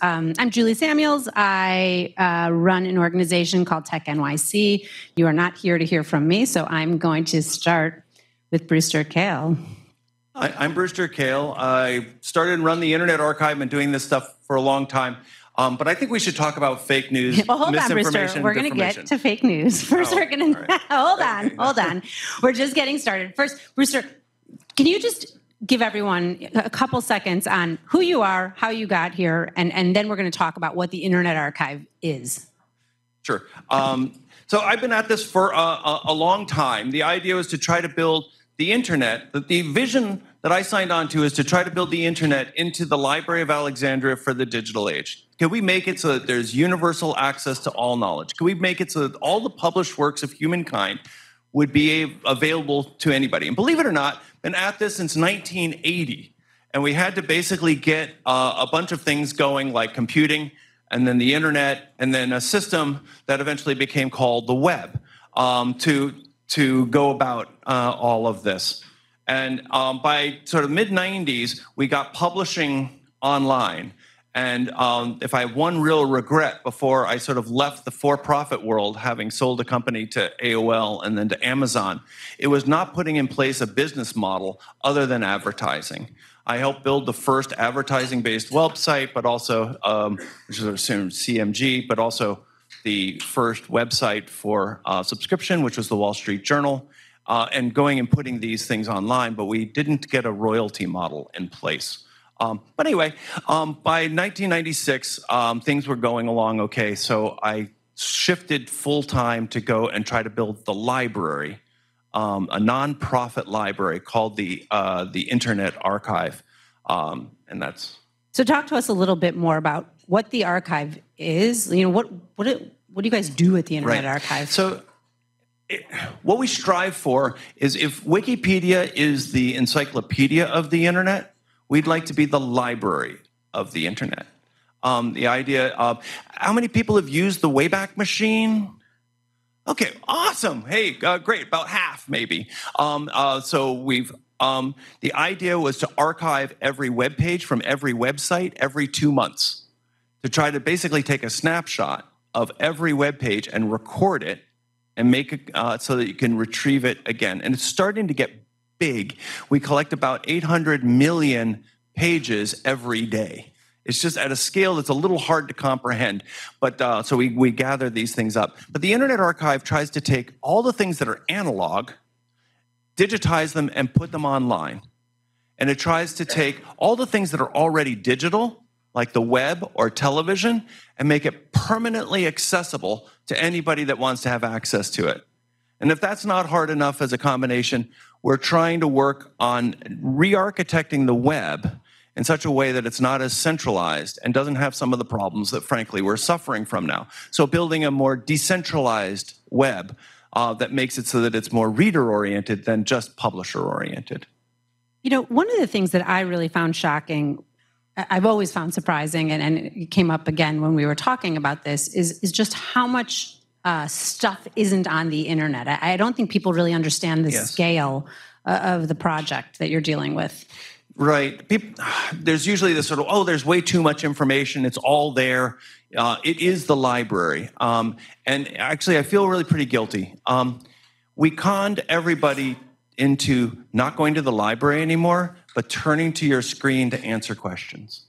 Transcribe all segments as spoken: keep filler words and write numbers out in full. Um, I'm Julie Samuels. I uh, run an organization called Tech N Y C. You are not here to hear from me, so I'm going to start with Brewster Kahle. Hi, I'm Brewster Kahle. I started and run the Internet Archive and doing this stuff for a long time. Um, but I think we should talk about fake news, well, hold misinformation, on, we're going to get to fake news. First, oh, we're going right. to... hold on, okay. hold on. We're just getting started. First, Brewster, can you just give everyone a couple seconds on who you are, how you got here, and, and then we're going to talk about what the Internet Archive is. Sure. Um, so I've been at this for a, a, a long time. The idea was to try to build the Internet, the, the vision that I signed on to is to try to build the Internet into the Library of Alexandria for the digital age. Can we make it so that there's universal access to all knowledge? Can we make it so that all the published works of humankind would be available to anybody? And believe it or not, been at this since nineteen eighty. And we had to basically get uh, a bunch of things going, like computing, and then the Internet, and then a system that eventually became called the web, um, to, to go about uh, all of this. And um, by sort of mid nineties, we got publishing online. And um, if I have one real regret before I sort of left the for-profit world, having sold a company to A O L and then to Amazon, it was not putting in place a business model other than advertising. I helped build the first advertising-based website, but also, um, which is assumed C M G, but also the first website for uh, subscription, which was the Wall Street Journal, uh, and going and putting these things online, but we didn't get a royalty model in place. Um, but anyway, um, by nineteen ninety-six, um, things were going along okay, so I shifted full-time to go and try to build the library, um, a nonprofit library called the, uh, the Internet Archive, um, and that's... So talk to us a little bit more about what the archive is. You know, what, what, it, what do you guys do at the Internet right. Archive? So it, what we strive for is if Wikipedia is the encyclopedia of the Internet, we'd like to be the library of the Internet. Um, the idea of how many people have used the Wayback Machine? Okay, awesome. Hey, uh, great, about half maybe. Um, uh, so we've, um, the idea was to archive every web page from every website every two months to try to basically take a snapshot of every web page and record it and make it uh, so that you can retrieve it again. And it's starting to get big. We collect about eight hundred million pages every day. It's just at a scale that's a little hard to comprehend, but uh, so we, we gather these things up. But the Internet Archive tries to take all the things that are analog, digitize them, and put them online. And it tries to take all the things that are already digital, like the web or television, and make it permanently accessible to anybody that wants to have access to it. And if that's not hard enough as a combination, we're trying to work on re-architecting the web in such a way that it's not as centralized and doesn't have some of the problems that, frankly, we're suffering from now. So building a more decentralized web uh, that makes it so that it's more reader-oriented than just publisher-oriented. You know, one of the things that I really found shocking, I've always found surprising, and, and it came up again when we were talking about this, is, is just how much Uh, stuff isn't on the Internet. I, I don't think people really understand the yes. scale uh, of the project that you're dealing with. Right. People, there's usually this sort of, oh, there's way too much information. It's all there. Uh, it is the library. Um, and actually, I feel really pretty guilty. Um, we conned everybody into not going to the library anymore, but turning to your screen to answer questions.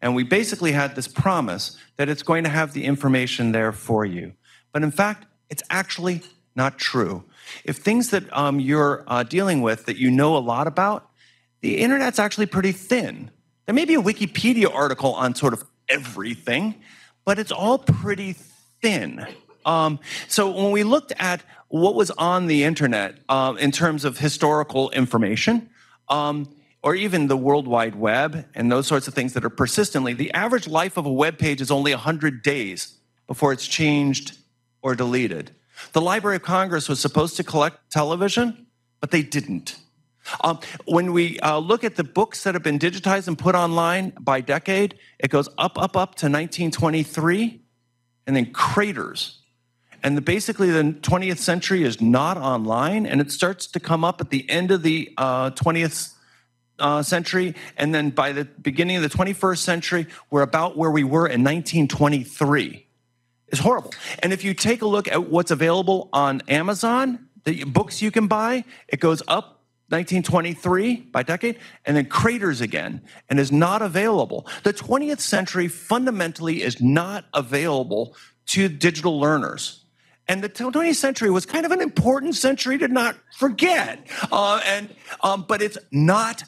And we basically had this promise that it's going to have the information there for you. But in fact, it's actually not true. If things that um, you're uh, dealing with that you know a lot about, the Internet's actually pretty thin. There may be a Wikipedia article on sort of everything, but it's all pretty thin. Um, so when we looked at what was on the Internet uh, in terms of historical information, um, or even the World Wide Web and those sorts of things that are persistently, the average life of a web page is only one hundred days before it's changed or deleted. The Library of Congress was supposed to collect television, but they didn't. Um, when we uh, look at the books that have been digitized and put online by decade, it goes up, up, up to nineteen twenty-three, and then craters. And the, basically the twentieth century is not online, and it starts to come up at the end of the uh, 20th uh, century, and then by the beginning of the twenty-first century, we're about where we were in nineteen twenty-three. It's horrible. And if you take a look at what's available on Amazon, the books you can buy, it goes up nineteen twenty-three by decade, and then craters again, and is not available. The twentieth century fundamentally is not available to digital learners. And the twentieth century was kind of an important century to not forget, uh, and um, but it's not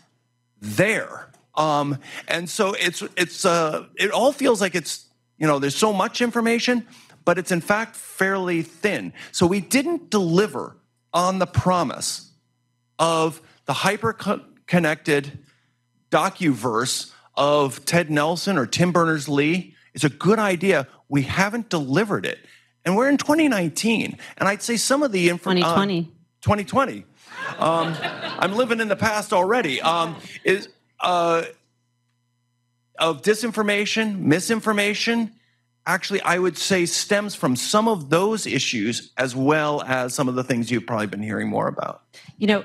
there, um, and so it's it's uh, it all feels like it's you know there's so much information, but it's in fact fairly thin. So we didn't deliver on the promise of the hyper-connected docuverse of Ted Nelson or Tim Berners-Lee. It's a good idea. We haven't delivered it. And we're in twenty nineteen, and I'd say some of the information... twenty twenty. Um, twenty twenty. Um, I'm living in the past already. Um, is uh, of disinformation, misinformation, actually, I would say stems from some of those issues as well as some of the things you've probably been hearing more about. You know,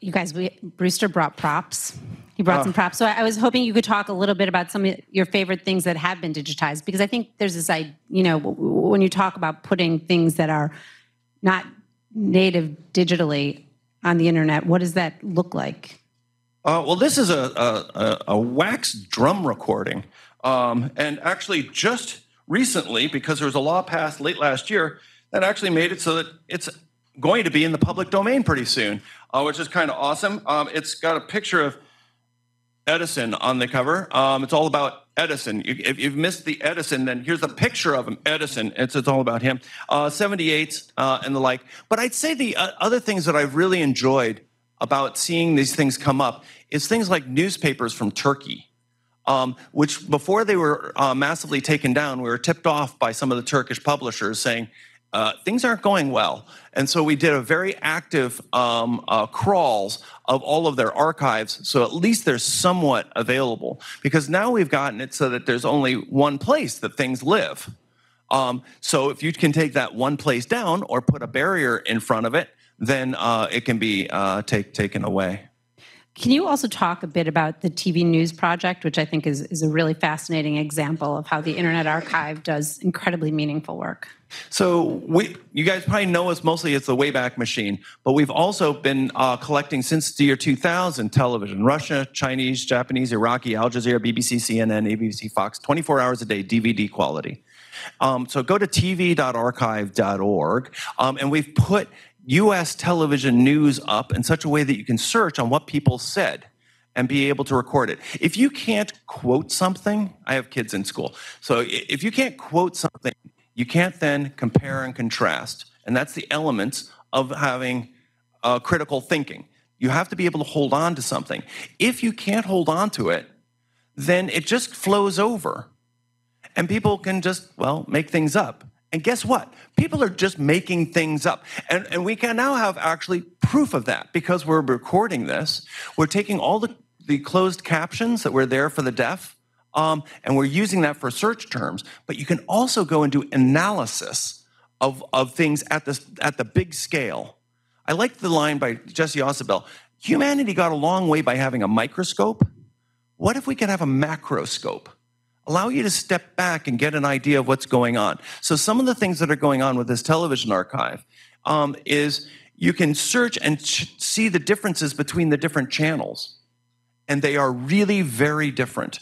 you guys, we, Brewster brought props. He brought uh, some props. So I, I was hoping you could talk a little bit about some of your favorite things that have been digitized, because I think there's this, I, you know, when you talk about putting things that are not native digitally on the internet, what does that look like? Uh, well, this is a, a, a wax drum recording. Um, and actually just recently, because there was a law passed late last year that actually made it so that it's going to be in the public domain pretty soon, uh, which is kind of awesome. Um, it's got a picture of Edison on the cover. Um, it's all about Edison. If you've missed the Edison, then here's a picture of him, Edison. It's, it's all about him. Uh, seventy-eights uh, and the like. But I'd say the uh, other things that I've really enjoyed about seeing these things come up is things like newspapers from Turkey, um, which before they were uh, massively taken down, we were tipped off by some of the Turkish publishers saying, Uh, things aren't going well. And so we did a very active um, uh, crawls of all of their archives, so at least they're somewhat available. Because now we've gotten it so that there's only one place that things live. Um, so if you can take that one place down or put a barrier in front of it, then uh, it can be uh, take, taken away. Can you also talk a bit about the T V News Project, which I think is, is a really fascinating example of how the Internet Archive does incredibly meaningful work? So we, you guys probably know us mostly as the Wayback Machine, but we've also been uh, collecting since the year two thousand television, Russia, Chinese, Japanese, Iraqi, Al Jazeera, B B C, C N N, A B C, Fox, twenty-four hours a day, D V D quality. Um, so go to t v dot archive dot org, um, and we've put U S television news up in such a way that you can search on what people said and be able to record it. If you can't quote something, I have kids in school, so if you can't quote something, you can't then compare and contrast. And that's the elements of having uh, critical thinking. You have to be able to hold on to something. If you can't hold on to it, then it just flows over. And people can just, well, make things up. And guess what? People are just making things up. And, and we can now have actually proof of that because we're recording this. We're taking all the, the closed captions that were there for the deaf, um, and we're using that for search terms. But you can also go and do analysis of, of things at the, at the big scale. I like the line by Jesse Ausubel. Humanity got a long way by having a microscope. What if we could have a macroscope? Allow you to step back and get an idea of what's going on. So some of the things that are going on with this television archive um, is you can search and ch- see the differences between the different channels. And they are really very different.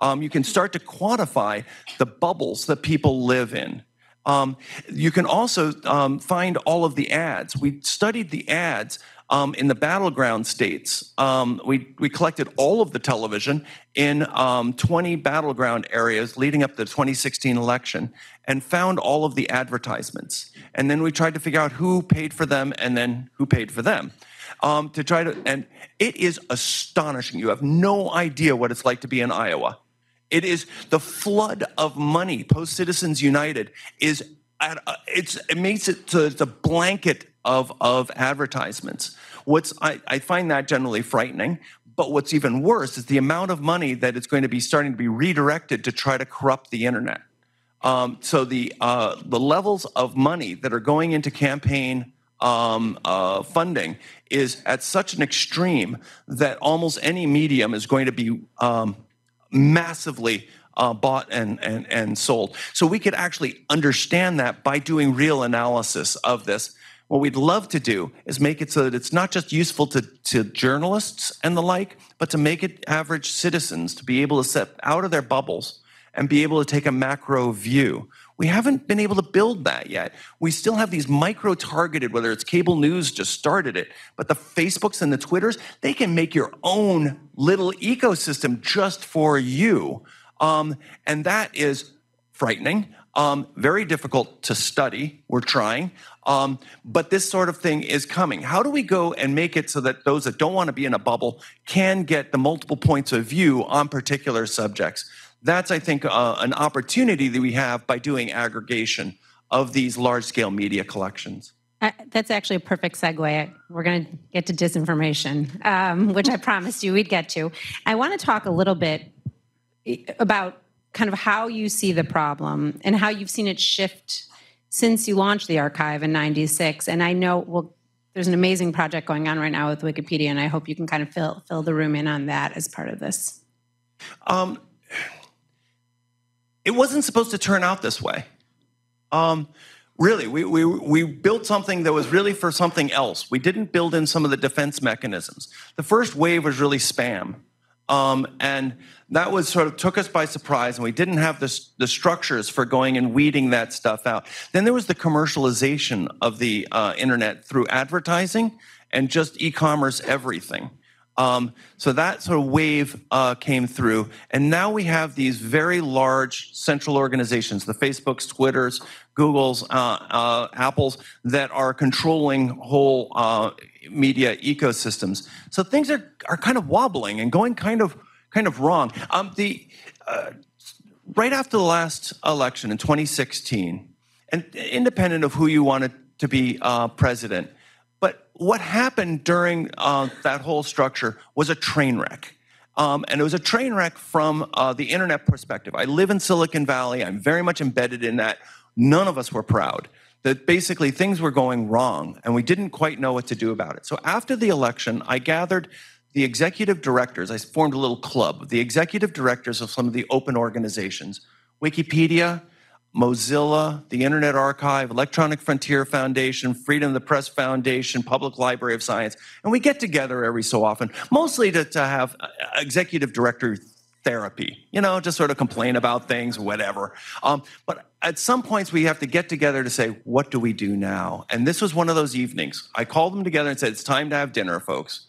Um, you can start to quantify the bubbles that people live in. Um, you can also um, find all of the ads. We studied the ads Um, in the battleground states. Um, we, we collected all of the television in um, twenty battleground areas leading up to the twenty sixteen election and found all of the advertisements. And then we tried to figure out who paid for them and then who paid for them. Um, to try to, and it is astonishing. You have no idea what it's like to be in Iowa. It is the flood of money post-Citizens United is at, uh, it's, it makes it to the blanket Of, of advertisements. What's I, I find that generally frightening, but what's even worse is the amount of money that it's going to be starting to be redirected to try to corrupt the internet. Um, so the, uh, the levels of money that are going into campaign um, uh, funding is at such an extreme that almost any medium is going to be um, massively uh, bought and, and, and sold. So we could actually understand that by doing real analysis of this. What we'd love to do is make it so that it's not just useful to, to journalists and the like, but to make it average citizens to be able to step out of their bubbles and be able to take a macro view. We haven't been able to build that yet. We still have these micro-targeted, whether it's cable news just started it, but the Facebooks and the Twitters, they can make your own little ecosystem just for you. Um, and that is frightening. Um, very difficult to study, we're trying, um, but this sort of thing is coming. How do we go and make it so that those that don't want to be in a bubble can get the multiple points of view on particular subjects? That's, I think, uh, an opportunity that we have by doing aggregation of these large-scale media collections. Uh, that's actually a perfect segue. We're going to get to disinformation, um, which I promised you we'd get to. I want to talk a little bit about kind of how you see the problem and how you've seen it shift since you launched the archive in ninety-six. And I know, well, there's an amazing project going on right now with Wikipedia, and I hope you can kind of fill, fill the room in on that as part of this. Um, it wasn't supposed to turn out this way. Um, really, we, we, we built something that was really for something else. We didn't build in some of the defense mechanisms. The first wave was really spam. Um, and that was sort of took us by surprise, and we didn't have this, the structures for going and weeding that stuff out. Then there was the commercialization of the uh, internet through advertising and just e-commerce everything. Um, so that sort of wave uh, came through, and now we have these very large central organizations, the Facebooks, Twitters, Googles, uh, uh, Apples, that are controlling whole uh, media ecosystems. So things are, are kind of wobbling and going kind of kind of wrong. Um, the, uh, right after the last election in twenty sixteen, and independent of who you wanted to be uh, president, what happened during uh, that whole structure was a train wreck. Um, and it was a train wreck from uh, the internet perspective. I live in Silicon Valley. I'm very much embedded in that. None of us were proud that basically things were going wrong, and we didn't quite know what to do about it. So after the election, I gathered the executive directors. I formed a little club, the executive directors of some of the open organizations, Wikipedia, Mozilla, the Internet Archive, Electronic Frontier Foundation, Freedom of the Press Foundation, Public Library of Science. And we get together every so often, mostly to, to have executive director therapy, you know, just sort of complain about things, whatever. Um, but at some points, we have to get together to say, what do we do now? And this was one of those evenings. I called them together and said, it's time to have dinner, folks.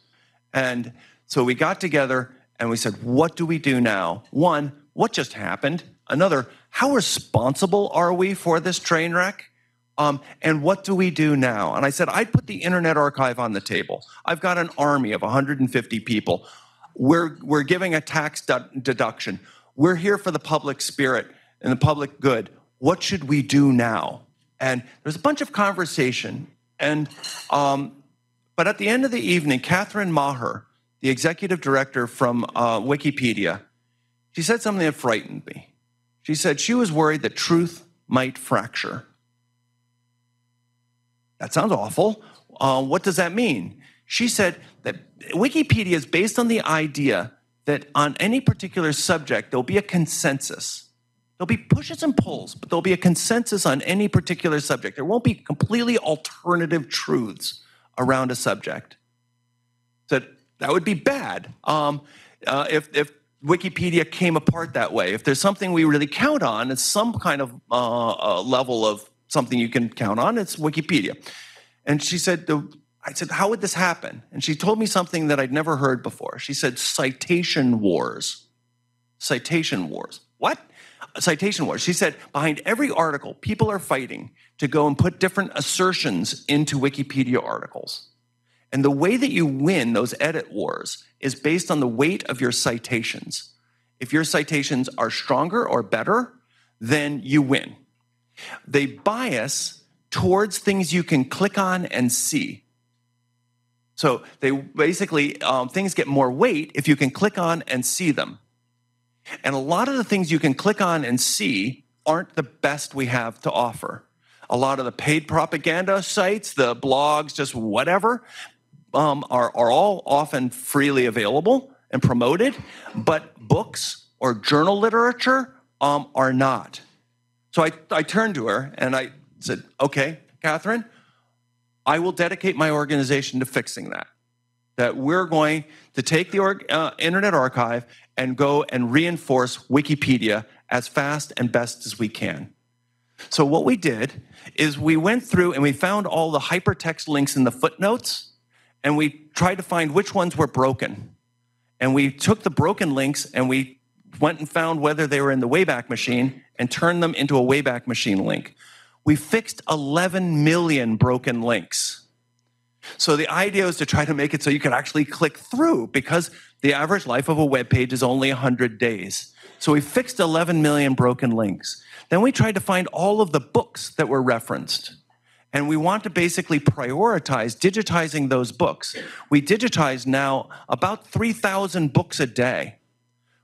And so we got together and we said, what do we do now? One, what just happened? Another, how responsible are we for this train wreck? Um, and what do we do now? And I said, I'd put the Internet Archive on the table. I've got an army of one hundred fifty people. We're, we're giving a tax deduction. We're here for the public spirit and the public good. What should we do now? And there's a bunch of conversation. And, um, but at the end of the evening, Catherine Maher, the executive director from uh, Wikipedia, she said something that frightened me. She said she was worried that truth might fracture. That sounds awful. Uh, what does that mean? She said that Wikipedia is based on the idea that on any particular subject, there'll be a consensus. There'll be pushes and pulls, but there'll be a consensus on any particular subject. There won't be completely alternative truths around a subject. So that would be bad um, uh, if, if Wikipedia came apart that way. If there's something we really count on, it's some kind of uh, uh, level of something you can count on, it's Wikipedia. And she said, the, I said, how would this happen? And she told me something that I'd never heard before. She said, citation wars. Citation wars. What? Citation wars. She said, behind every article, people are fighting to go and put different assertions into Wikipedia articles. And the way that you win those edit wars is based on the weight of your citations. If your citations are stronger or better, then you win. They bias towards things you can click on and see. So they basically, um, things get more weight if you can click on and see them. And a lot of the things you can click on and see aren't the best we have to offer. a lot of the paid propaganda sites, the blogs, just whatever, um, are, are all often freely available and promoted, but books or journal literature um, are not. So I, I turned to her and I said, okay, Catherine, I will dedicate my organization to fixing that. That we're going to take the org, uh, Internet Archive and go and reinforce Wikipedia as fast and best as we can. So what we did is we went through and we found all the hypertext links in the footnotes, and we tried to find which ones were broken. And we took the broken links and we went and found whether they were in the Wayback Machine and turned them into a Wayback Machine link. We fixed eleven million broken links. So the idea is to try to make it so you can actually click through, because the average life of a web page is only one hundred days. So we fixed eleven million broken links. Then we tried to find all of the books that were referenced. And we want to basically prioritize digitizing those books. We digitize now about three thousand books a day.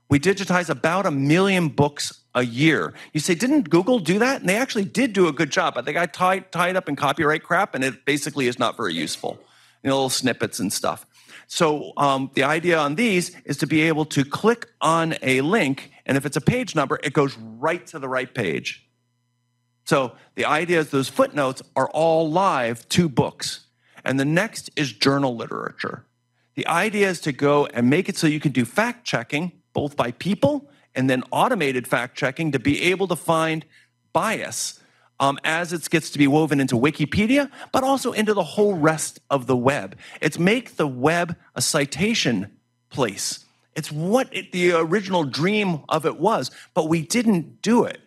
We digitize about a million books a year. You say, didn't Google do that? And they actually did do a good job. I think I tied, tied up in copyright crap, and it basically is not very useful. You know, little snippets and stuff. So um, the idea on these is to be able to click on a link, and if it's a page number, it goes right to the right page. So the idea is those footnotes are all live to books. And the next is journal literature. The idea is to go and make it so you can do fact-checking, both by people and then automated fact-checking, to be able to find bias um, as it gets to be woven into Wikipedia, but also into the whole rest of the web. It's make the web a citation place. It's what it, the original dream of it was, but we didn't do it.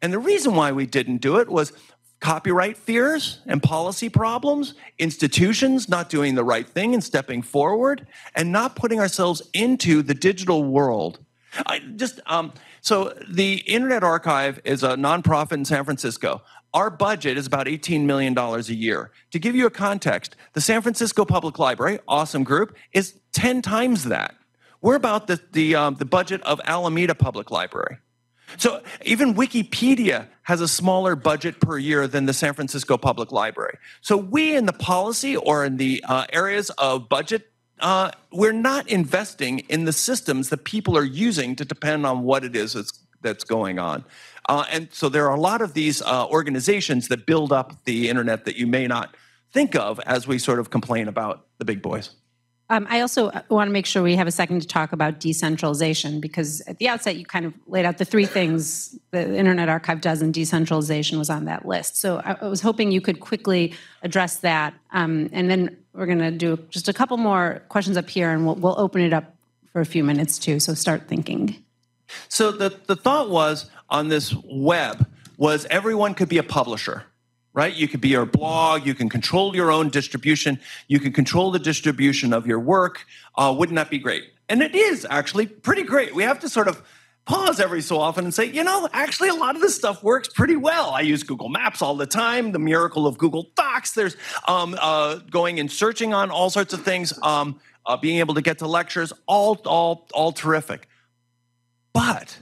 And the reason why we didn't do it was copyright fears and policy problems, institutions not doing the right thing and stepping forward, and not putting ourselves into the digital world. I just um, so the Internet Archive is a nonprofit in San Francisco. Our budget is about eighteen million dollars a year. To give you a context, the San Francisco Public Library, awesome group, is ten times that. We're about the, the, um, the budget of Alameda Public Library. So even Wikipedia has a smaller budget per year than the San Francisco Public Library. So we in the policy or in the uh, areas of budget, uh, we're not investing in the systems that people are using to depend on what it is that's, that's going on. Uh, and so there are a lot of these uh, organizations that build up the internet that you may not think of as we sort of complain about the big boys. Um, I also want to make sure we have a second to talk about decentralization, because at the outset you kind of laid out the three things the Internet Archive does, and decentralization was on that list. So I was hoping you could quickly address that, um, and then we're going to do just a couple more questions up here, and we'll, we'll open it up for a few minutes too, so start thinking. So the, the thought was on this web was everyone could be a publisher. Right? You could be your blog, you can control your own distribution, you can control the distribution of your work. Uh, wouldn't that be great? And it is actually pretty great. We have to sort of pause every so often and say, you know, actually a lot of this stuff works pretty well. I use Google Maps all the time, the miracle of Google Docs. There's um, uh, going and searching on all sorts of things, um, uh, being able to get to lectures, all, all, all terrific. But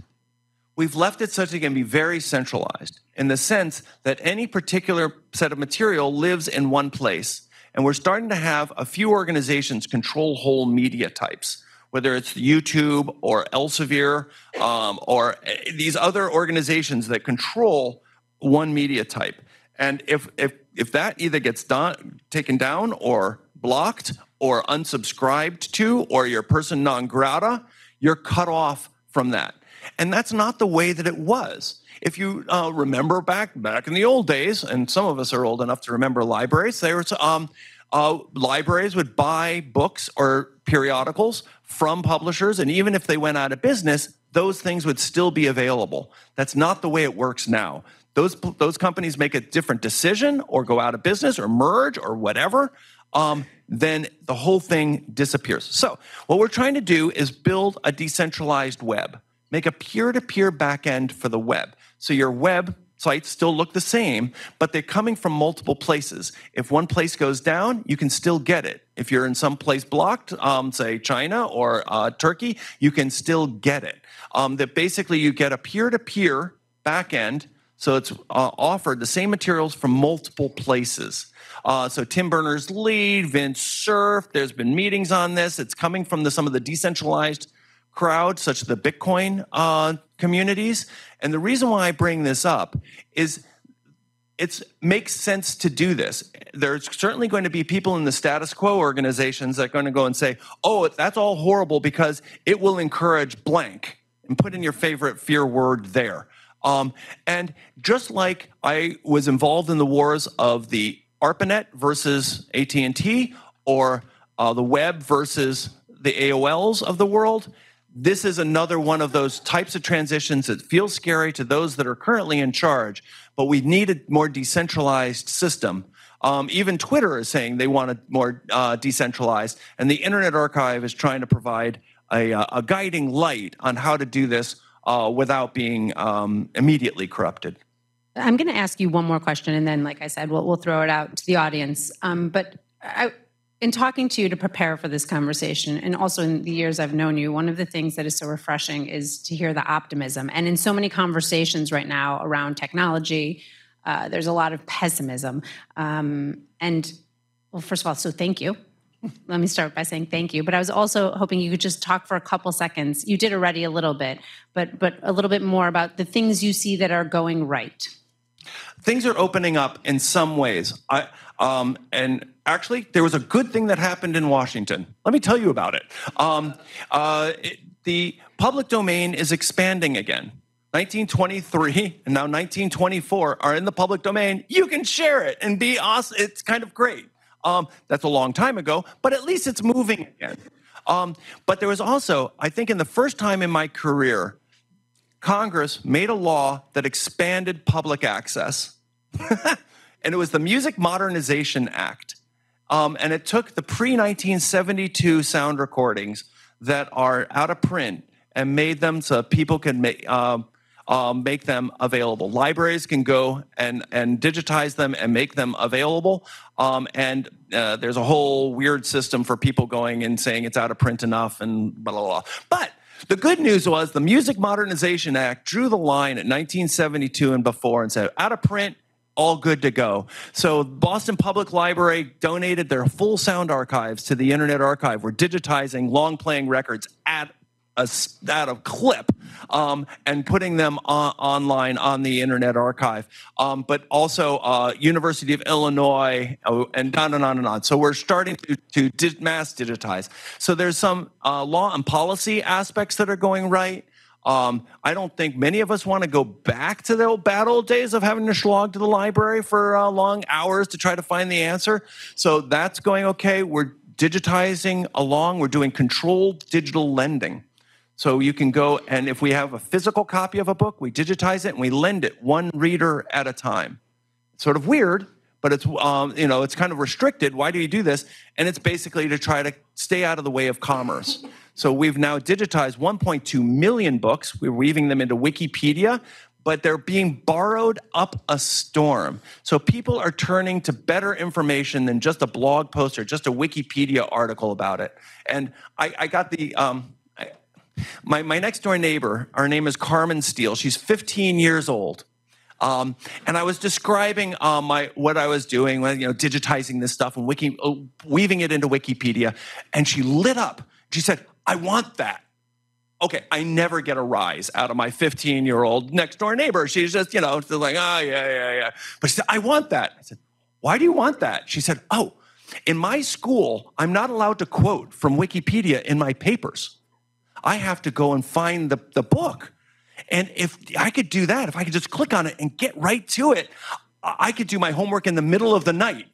we've left it such that it can be very centralized, in the sense that any particular set of material lives in one place. And we're starting to have a few organizations control whole media types, whether it's YouTube or Elsevier um, or these other organizations that control one media type. And if, if, if that either gets done, taken down or blocked or unsubscribed to, or you're person non grata, you're cut off from that. And that's not the way that it was. If you uh, remember back back in the old days, and some of us are old enough to remember libraries, there was, um, uh, libraries would buy books or periodicals from publishers, and even if they went out of business, those things would still be available. That's not the way it works now. Those, those companies make a different decision, or go out of business, or merge, or whatever. Um, then the whole thing disappears. So what we're trying to do is build a decentralized web. Make a peer-to-peer backend for the web. So your web sites still look the same, but they're coming from multiple places. If one place goes down, you can still get it. If you're in some place blocked, um, say China or uh, Turkey, you can still get it. Um, that basically you get a peer-to-peer backend So it's uh, offered the same materials from multiple places. Uh, so Tim Berners-Lee, Vint Cerf, there's been meetings on this. It's coming from the, some of the decentralized crowd, such as the Bitcoin uh, communities. And the reason why I bring this up is it makes sense to do this. There's certainly going to be people in the status quo organizations that are going to go and say, oh, that's all horrible because it will encourage blank, and put in your favorite fear word there. Um, and just like I was involved in the wars of the ARPANET versus A T and T, or uh, the web versus the A O Ls of the world, this is another one of those types of transitions that feels scary to those that are currently in charge, but we need a more decentralized system. Um, even Twitter is saying they want a more uh, decentralized, and the Internet Archive is trying to provide a, a guiding light on how to do this uh, without being um, immediately corrupted. I'm going to ask you one more question, and then, like I said, we'll, we'll throw it out to the audience. Um, but I, in talking to you to prepare for this conversation, and also in the years I've known you, one of the things that is so refreshing is to hear the optimism. And in so many conversations right now around technology, uh, there's a lot of pessimism. Um, and, well, first of all, so thank you. Let me start by saying thank you. But I was also hoping you could just talk for a couple seconds. You did already a little bit, but but a little bit more about the things you see that are going right. Things are opening up in some ways. I, um, and actually, there was a good thing that happened in Washington. Let me tell you about it. Um, uh, it the public domain is expanding again. nineteen twenty-three and now nineteen twenty-four are in the public domain. You can share it and be awesome. It's kind of great. Um, that's a long time ago, but at least it's moving again. Um, but there was also, I think, in the first time in my career, Congress made a law that expanded public access, and it was the Music Modernization Act. Um, and it took the pre nineteen seventy-two sound recordings that are out of print and made them so people can make, um, um, make them available. Libraries can go and, and digitize them and make them available. Um, and uh, there's a whole weird system for people going and saying it's out of print enough and blah, blah, blah. But the good news was the Music Modernization Act drew the line at nineteen seventy-two and before and said, out of print, all good to go. So Boston Public Library donated their full sound archives to the Internet Archive. We're digitizing long-playing records at a, at a clip um, and putting them on, online on the Internet Archive. Um, but also uh, University of Illinois and on and on and on. So we're starting to, to dig, mass digitize. So there's some uh, law and policy aspects that are going right. Um, I don't think many of us want to go back to the old bad old days of having to slog to the library for uh, long hours to try to find the answer. So that's going okay. We're digitizing along. We're doing controlled digital lending. So you can go, and if we have a physical copy of a book, we digitize it and we lend it one reader at a time. It's sort of weird, but it's um, you know, it's kind of restricted. Why do you do this? And it's basically to try to stay out of the way of commerce. So we've now digitized one point two million books. We're weaving them into Wikipedia, but they're being borrowed up a storm. So people are turning to better information than just a blog post or just a Wikipedia article about it. And I, I got the... Um, My, my next door neighbor, her name is Carmen Steele. She's fifteen years old. Um, and I was describing uh, my, what I was doing, you know, digitizing this stuff and wiki, uh, weaving it into Wikipedia. And she lit up. She said, I want that. Okay, I never get a rise out of my fifteen-year-old next door neighbor. She's just, you know, like, oh, yeah, yeah, yeah. But she said, I want that. I said, why do you want that? She said, oh, in my school, I'm not allowed to quote from Wikipedia in my papers. I have to go and find the, the book. And if I could do that, if I could just click on it and get right to it, I could do my homework in the middle of the night.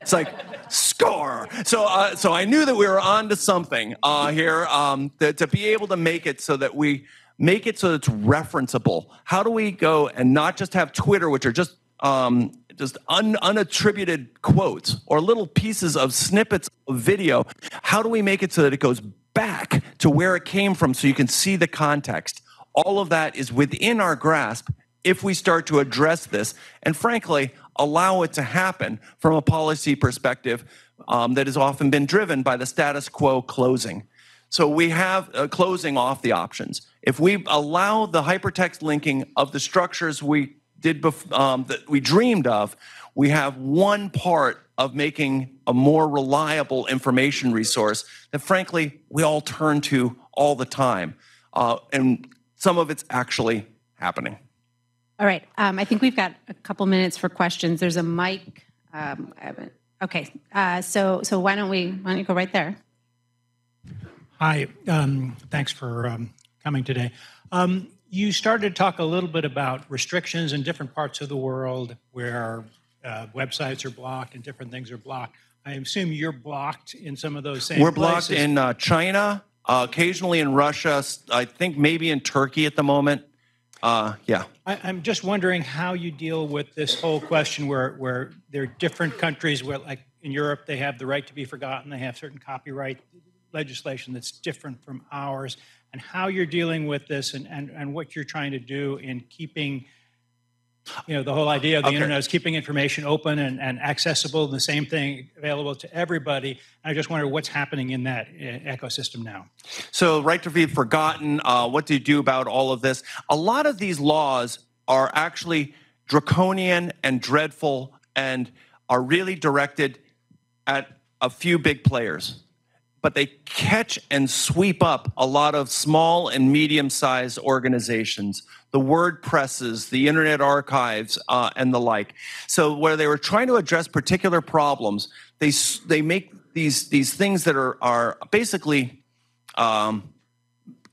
It's like, score. So uh, so I knew that we were on to something uh, here, um, that, to be able to make it so that we make it so that it's referenceable. How do we go and not just have Twitter, which are just, um, just un, unattributed quotes or little pieces of snippets of video? How do we make it so that it goes back to where it came from so you can see the context? All of that is within our grasp if we start to address this and, frankly, allow it to happen from a policy perspective um, that has often been driven by the status quo closing. So we have uh, closing off the options. If we allow the hypertext linking of the structures we did bef um, that we dreamed of, we have one part of making a more reliable information resource that, frankly, we all turn to all the time. Uh, and some of it's actually happening. All right. Um, I think we've got a couple minutes for questions. There's a mic. Um, okay. Uh, so so why don't we why don't you go right there? Hi. Um, thanks for um, coming today. Um, you started to talk a little bit about restrictions in different parts of the world where uh, websites are blocked and different things are blocked. I assume you're blocked in some of those same places. We're blocked in uh, China, uh, occasionally in Russia, I think maybe in Turkey at the moment. Uh, yeah. I, I'm just wondering how you deal with this whole question where, where there are different countries where, like in Europe, they have the right to be forgotten. They have certain copyright legislation that's different from ours, and how you're dealing with this and, and, and what you're trying to do in keeping, you know, the whole idea of the okay. internet is keeping information open and, and accessible, and the same thing available to everybody. And I just wonder what's happening in that ecosystem now. So right to be forgotten, uh, what do you do about all of this? A lot of these laws are actually draconian and dreadful and are really directed at a few big players. But they catch and sweep up a lot of small and medium-sized organizations, the word presses, the Internet Archives, uh, and the like. So where they were trying to address particular problems, they they make these these things that are are basically um,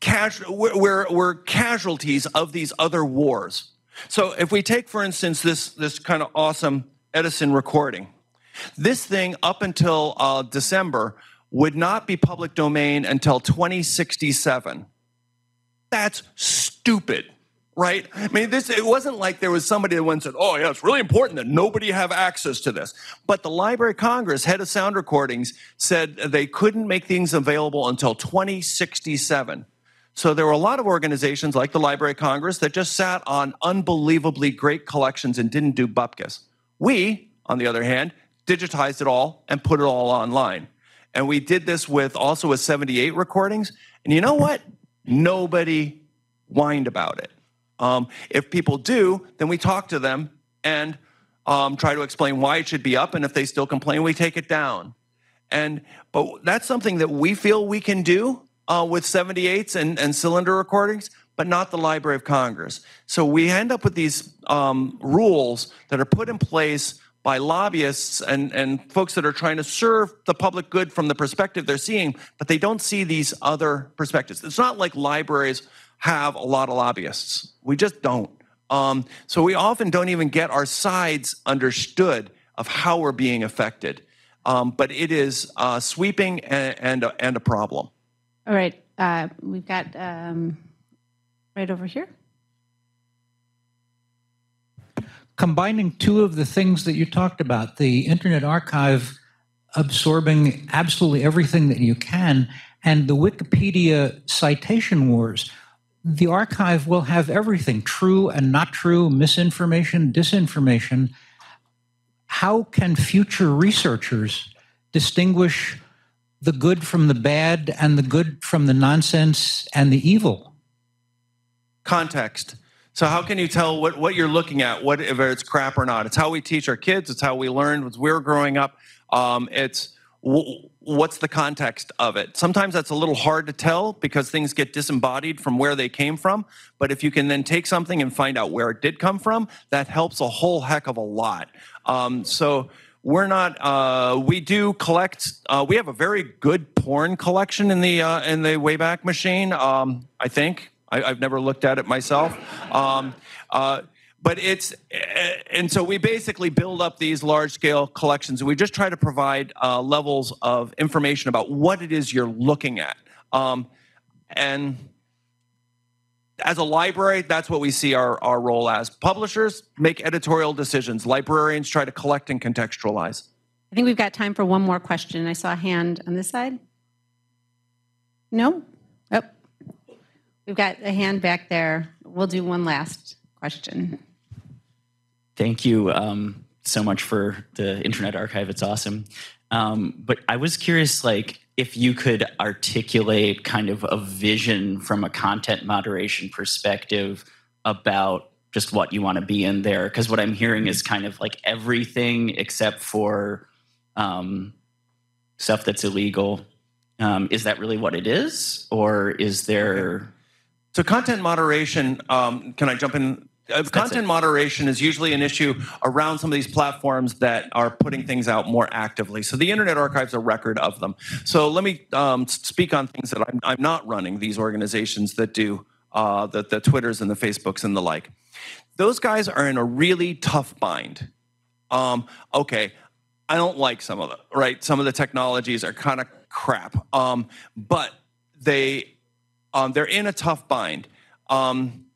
casual. We're we're casualties of these other wars. So if we take, for instance, this this kind of awesome Edison recording, this thing up until uh, December would not be public domain until twenty sixty-seven. That's stupid. Right? I mean, this, it wasn't like there was somebody that once said, oh, yeah, it's really important that nobody have access to this. But the Library of Congress, head of sound recordings, said they couldn't make things available until twenty sixty-seven. So there were a lot of organizations like the Library of Congress that just sat on unbelievably great collections and didn't do bupkis. We, on the other hand, digitized it all and put it all online. And we did this with also with seventy-eight recordings. And you know what? Nobody whined about it. Um, if people do, then we talk to them and um, try to explain why it should be up, and if they still complain, we take it down. And but that's something that we feel we can do uh, with seventy-eights and, and cylinder recordings, but not the Library of Congress. So we end up with these um, rules that are put in place by lobbyists and, and folks that are trying to serve the public good from the perspective they're seeing, but they don't see these other perspectives. It's not like libraries have a lot of lobbyists. We just don't. Um, so we often don't even get our sides understood of how we're being affected. Um, but it is uh, sweeping and, and, a, and a problem. All right. Uh, we've got um, right over here. Combining two of the things that you talked about, the Internet Archive absorbing absolutely everything that you can, and the Wikipedia citation wars. The archive will have everything, true and not true, misinformation, disinformation. How can future researchers distinguish the good from the bad and the good from the nonsense and the evil? Context. So how can you tell what, what you're looking at, whether it's crap or not? It's how we teach our kids. It's how we learned when we were growing up. Um, it's... what's the context of it? Sometimes that's a little hard to tell because things get disembodied from where they came from. But if you can then take something and find out where it did come from, that helps a whole heck of a lot. Um, so we're not, uh, we do collect, uh, we have a very good porn collection in the, uh, in the Wayback Machine, um, I think. I, I've never looked at it myself. Um, uh, But it's, and so we basically build up these large scale collections, and we just try to provide uh, levels of information about what it is you're looking at. Um, and as a library, that's what we see our, our role as. Publishers make editorial decisions. Librarians try to collect and contextualize. I think we've got time for one more question. I saw a hand on this side. No? Oh, we've got a hand back there. We'll do one last question. Thank you um, so much for the Internet Archive. It's awesome. Um, but I was curious, like, if you could articulate kind of a vision from a content moderation perspective about just what you want to be in there. Because what I'm hearing is kind of like everything except for um, stuff that's illegal. Um, is that really what it is? Or is there... Okay. So content moderation, um, can I jump in? Uh, content it. moderation is usually an issue around some of these platforms that are putting things out more actively. So the Internet Archive's a record of them. So let me um, speak on things that I'm, I'm not running, these organizations that do uh, the, the Twitters and the Facebooks and the like. Those guys are in a really tough bind. Um, okay, I don't like some of them, right? Some of the technologies are kind of crap, um, but they, um, they're in a tough bind. Um,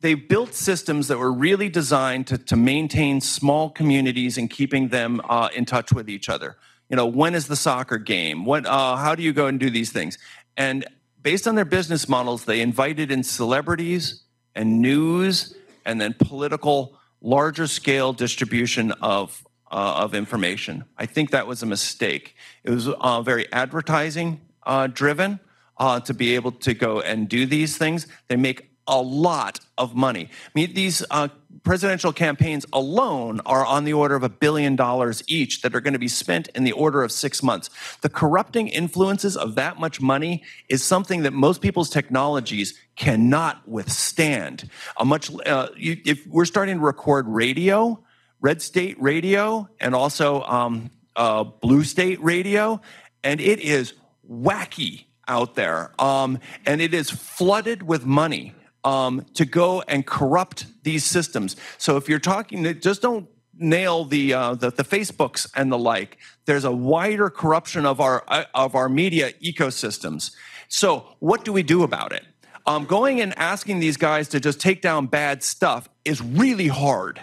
They built systems that were really designed to, to maintain small communities and keeping them uh, in touch with each other. You know, when is the soccer game? What? Uh, how do you go and do these things? And based on their business models, they invited in celebrities and news and then political, larger-scale distribution of, uh, of information. I think that was a mistake. It was uh, very advertising-driven uh, uh, to be able to go and do these things. They make a lot of money. I mean, these uh, presidential campaigns alone are on the order of a billion dollars each that are going to be spent in the order of six months. The corrupting influences of that much money is something that most people's technologies cannot withstand. A much, uh, you, if we're starting to record radio, red state radio, and also um, uh, blue state radio, and it is wacky out there, um, and it is flooded with money. Um, to go and corrupt these systems. So if you're talking, just don't nail the, uh, the the Facebooks and the like. There's a wider corruption of our of our media ecosystems. So what do we do about it? Um, going and asking these guys to just take down bad stuff is really hard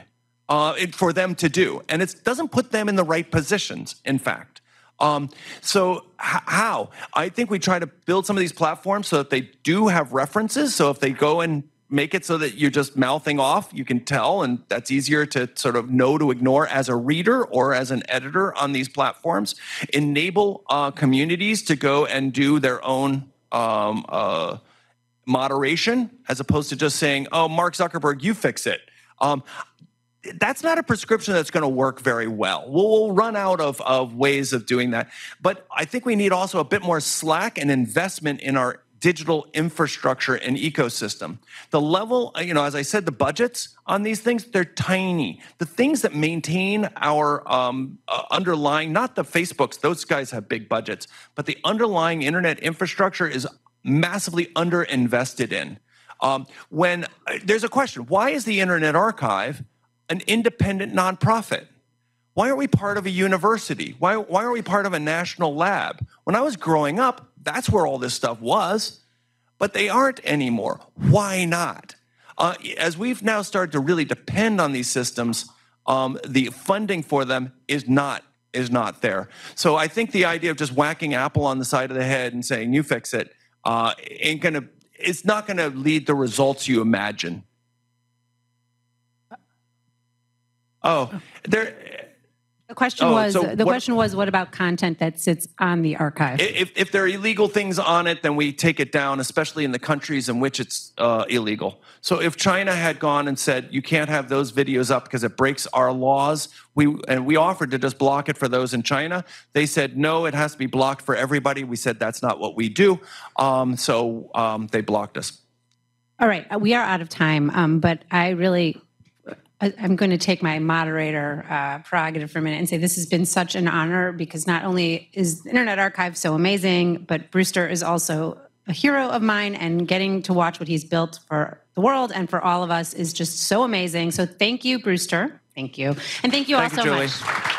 uh, for them to do, and it doesn't put them in the right positions. In fact, um, so. How? I think we try to build some of these platforms so that they do have references. So if they go and make it so that you're just mouthing off, you can tell, and that's easier to sort of know to ignore as a reader or as an editor on these platforms. Enable uh, communities to go and do their own um, uh, moderation as opposed to just saying, oh, Mark Zuckerberg, you fix it. Um, That's not a prescription that's going to work very well. We'll run out of, of ways of doing that. But I think we need also a bit more slack and investment in our digital infrastructure and ecosystem. The level, you know, as I said, the budgets on these things, they're tiny. The things that maintain our um, uh, underlying, not the Facebooks, those guys have big budgets, but the underlying internet infrastructure is massively underinvested in. Um, when uh, there's a question, why is the Internet Archive an independent nonprofit? Why aren't we part of a university? Why, why aren't we part of a national lab? When I was growing up, that's where all this stuff was, but they aren't anymore. Why not? Uh, as we've now started to really depend on these systems, um, the funding for them is not, is not there. So I think the idea of just whacking Apple on the side of the head and saying, you fix it, uh, ain't gonna, it's not gonna lead the results you imagine. Oh, there. The question oh, was. So the what, question was, what about content that sits on the archive? If, if there are illegal things on it, then we take it down, especially in the countries in which it's uh, illegal. So if China had gone and said you can't have those videos up because it breaks our laws, we and we offered to just block it for those in China. They said no, it has to be blocked for everybody. We said that's not what we do. Um, so um, they blocked us. All right, we are out of time, um, but I really. I'm going to take my moderator uh, prerogative for a minute and say this has been such an honor because not only is the Internet Archive so amazing, but Brewster is also a hero of mine, and getting to watch what he's built for the world and for all of us is just so amazing. So thank you, Brewster. Thank you. And thank you all so much.